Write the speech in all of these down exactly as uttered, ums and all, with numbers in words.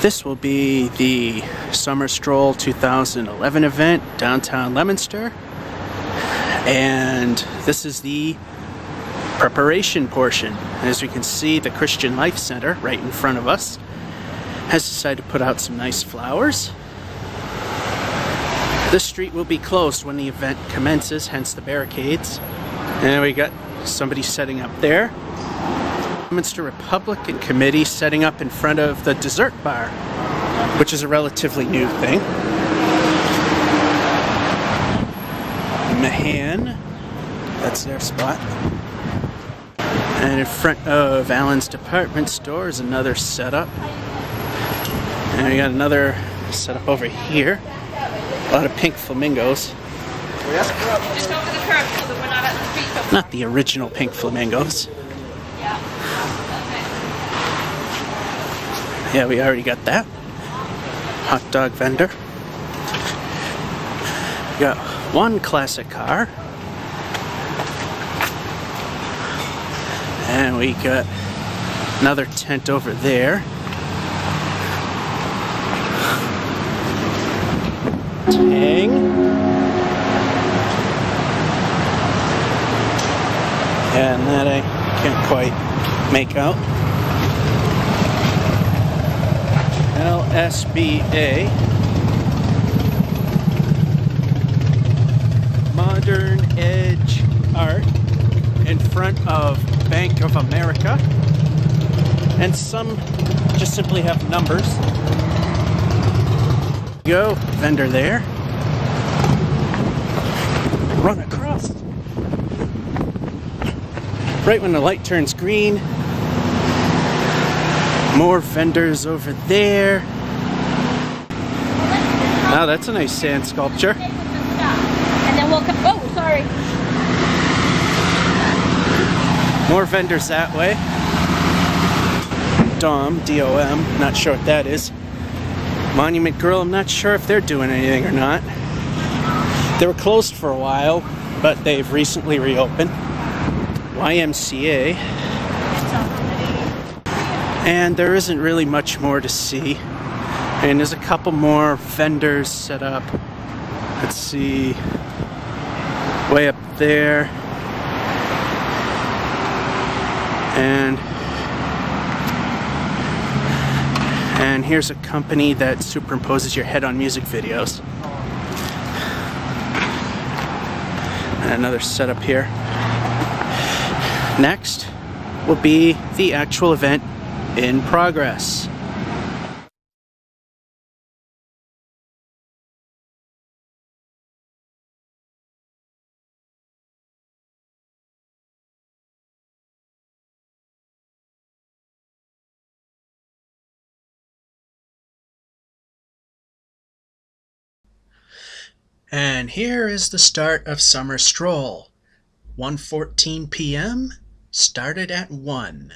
This will be the Summer Stroll two thousand eleven event, downtown Leominster. And this is the preparation portion. As you can see, the Christian Life Center right in front of us has decided to put out some nice flowers. This street will be closed when the event commences, hence the barricades. And we got somebody setting up there. Leominster Republican Committee setting up in front of the dessert bar, which is a relatively new thing. Mahan, that's their spot. And in front of Allen's Department Store is another setup. And we got another setup over here. A lot of pink flamingos. Just go for the curb so that we're not at the street. Not the original pink flamingos. Yeah. Yeah, we already got that. Hot dog vendor. We got one classic car. And we got another tent over there. Tang. And that I can't quite make out. L S B A Modern Edge art in front of Bank of America, and some just simply have numbers. Go vendor there. Run across. Right when the light turns green. More vendors over there. Now oh, that's a nice sand sculpture. And then we'll come. Oh, sorry. More vendors that way. Dom, D O M, not sure what that is. Monument Grill, I'm not sure if they're doing anything or not. They were closed for a while, but they've recently reopened. Y M C A. And there isn't really much more to see. And there's a couple more vendors set up. Let's see. Way up there. And, and here's a company that superimposes your head on music videos. And another setup here. Next will be the actual event in progress. And here is the start of Summer Stroll. one fourteen p m started at one.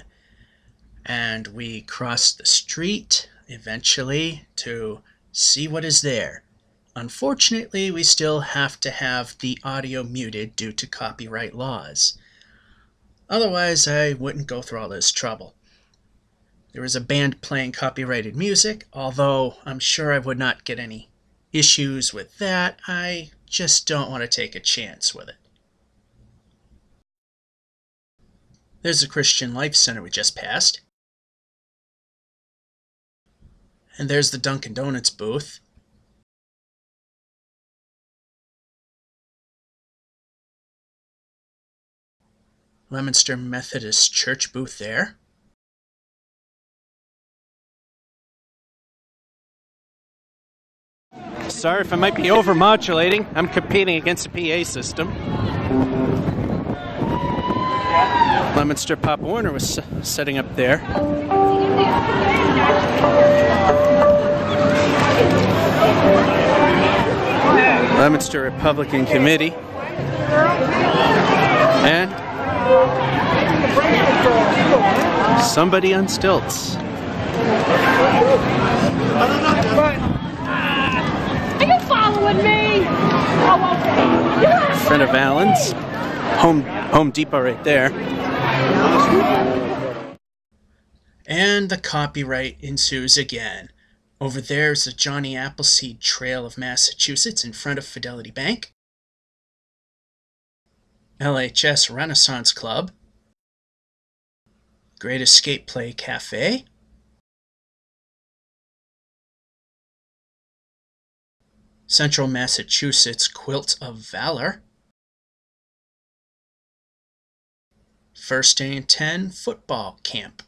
And we crossed the street eventually to see what is there. Unfortunately, we still have to have the audio muted due to copyright laws. Otherwise, I wouldn't go through all this trouble. There was a band playing copyrighted music, although I'm sure I would not get any issues with that. I just don't want to take a chance with it. There's the Christian Life Center we just passed. And there's the Dunkin' Donuts booth. Leominster Methodist Church booth there. Sorry if I might be overmodulating. I'm competing against the P A system. Leominster Pop Warner was setting up there. Leominster Republican Committee. And somebody on stilts. Me. In front of Allen's. Home, Home Depot right there. And the copyright ensues again. Over there is the Johnny Appleseed Trail of Massachusetts in front of Fidelity Bank, L H S Renaissance Club, Great Escape Play Cafe, Central Massachusetts Quilt of Valor, First Day and Ten Football Camp,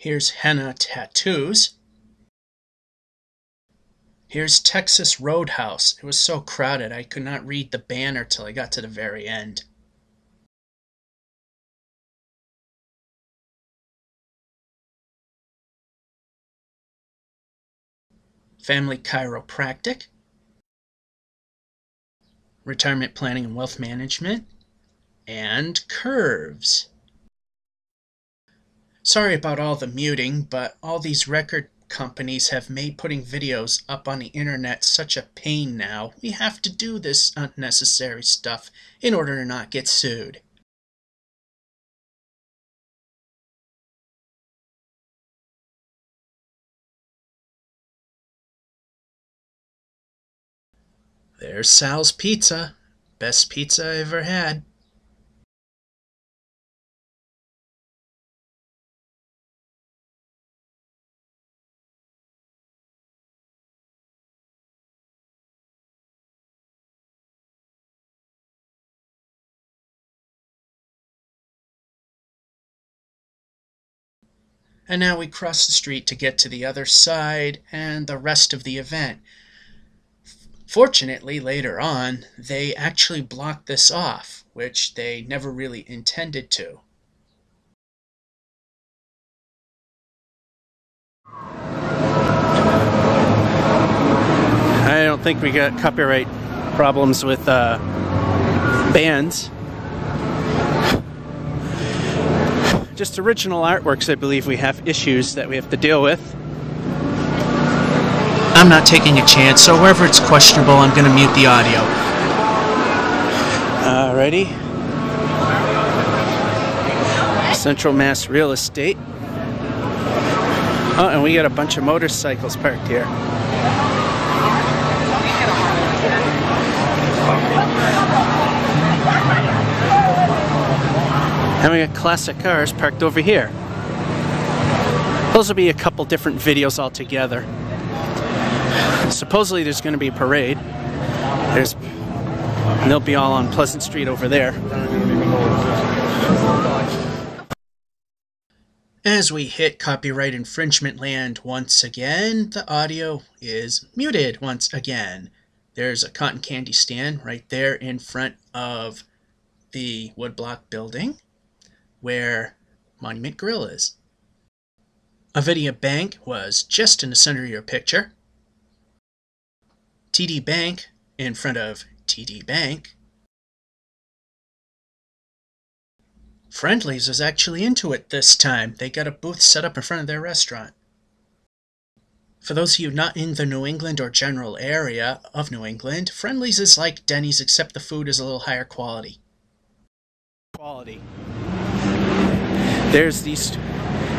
here's Henna Tattoos. Here's Texas Roadhouse. It was so crowded I could not read the banner till I got to the very end. Family Chiropractic. Retirement Planning and Wealth Management. And Curves. Sorry about all the muting, but all these record companies have made putting videos up on the internet such a pain now. We have to do this unnecessary stuff in order to not get sued. There's Sal's Pizza. Best pizza I ever had. And now we cross the street to get to the other side and the rest of the event. Fortunately, later on, they actually blocked this off, which they never really intended to. I don't think we got copyright problems with uh, bands. Just original artworks, I believe we have issues that we have to deal with. I'm not taking a chance, so wherever it's questionable, I'm going to mute the audio. Alrighty. Central Mass Real Estate. Oh, and we got a bunch of motorcycles parked here. And we got classic cars parked over here. Those will be a couple different videos altogether. Supposedly there's going to be a parade. There's, and they'll be all on Pleasant Street over there. As we hit copyright infringement land once again, the audio is muted once again. There's a cotton candy stand right there in front of the woodblock building where Monument Grill is. Avidia Bank was just in the center of your picture. T D Bank in front of T D Bank. Friendly's was actually into it this time. They got a booth set up in front of their restaurant. For those of you not in the New England or general area of New England, Friendly's is like Denny's except the food is a little higher quality. Quality. There's these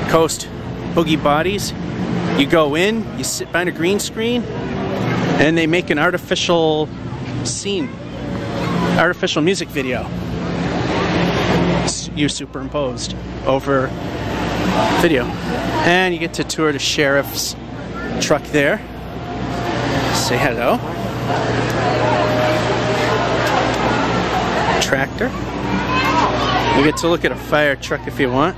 Coast Boogie Bodies. You go in, you sit behind a green screen, and they make an artificial scene, artificial music video. You superimposed over video. And you get to tour the sheriff's truck there. Say hello. Tractor. You get to look at a fire truck if you want,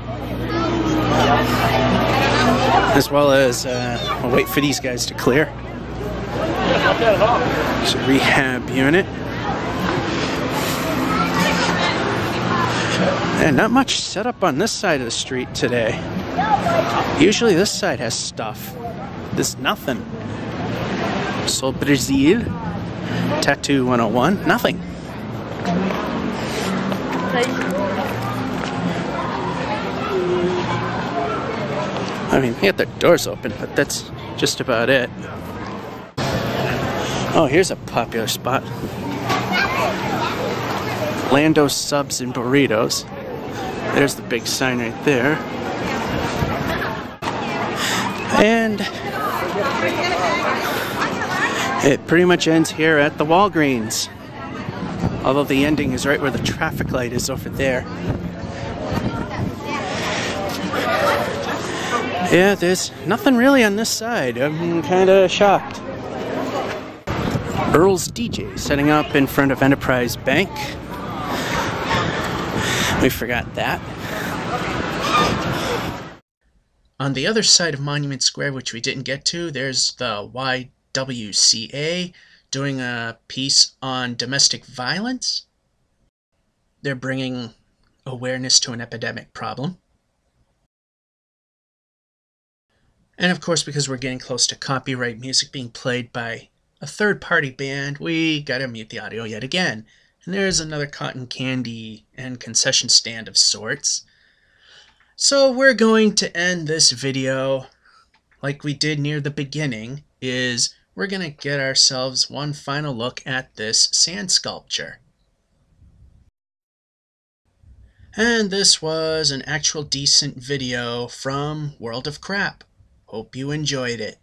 as well as uh, we'll wait for these guys to clear. It's a rehab unit, and not much set up on this side of the street today. Usually this side has stuff. There's nothing. Sol Brazil, Tattoo one oh one, nothing. I mean, they got their doors open, but that's just about it. Oh, here's a popular spot. Lando's Subs and Burritos. There's the big sign right there. And it pretty much ends here at the Walgreens. Although the ending is right where the traffic light is over there. Yeah, there's nothing really on this side. I'm kind of shocked. Earl's D J setting up in front of Enterprise Bank. We forgot that. On the other side of Monument Square, which we didn't get to, there's the Y M C A doing a piece on domestic violence. They're bringing awareness to an epidemic problem. And of course, because we're getting close to copyright music being played by a third-party band, we gotta mute the audio yet again. And there's another cotton candy and concession stand of sorts. So we're going to end this video like we did near the beginning, is we're gonna get ourselves one final look at this sand sculpture. And this was an actual decent video from World of Crap. Hope you enjoyed it.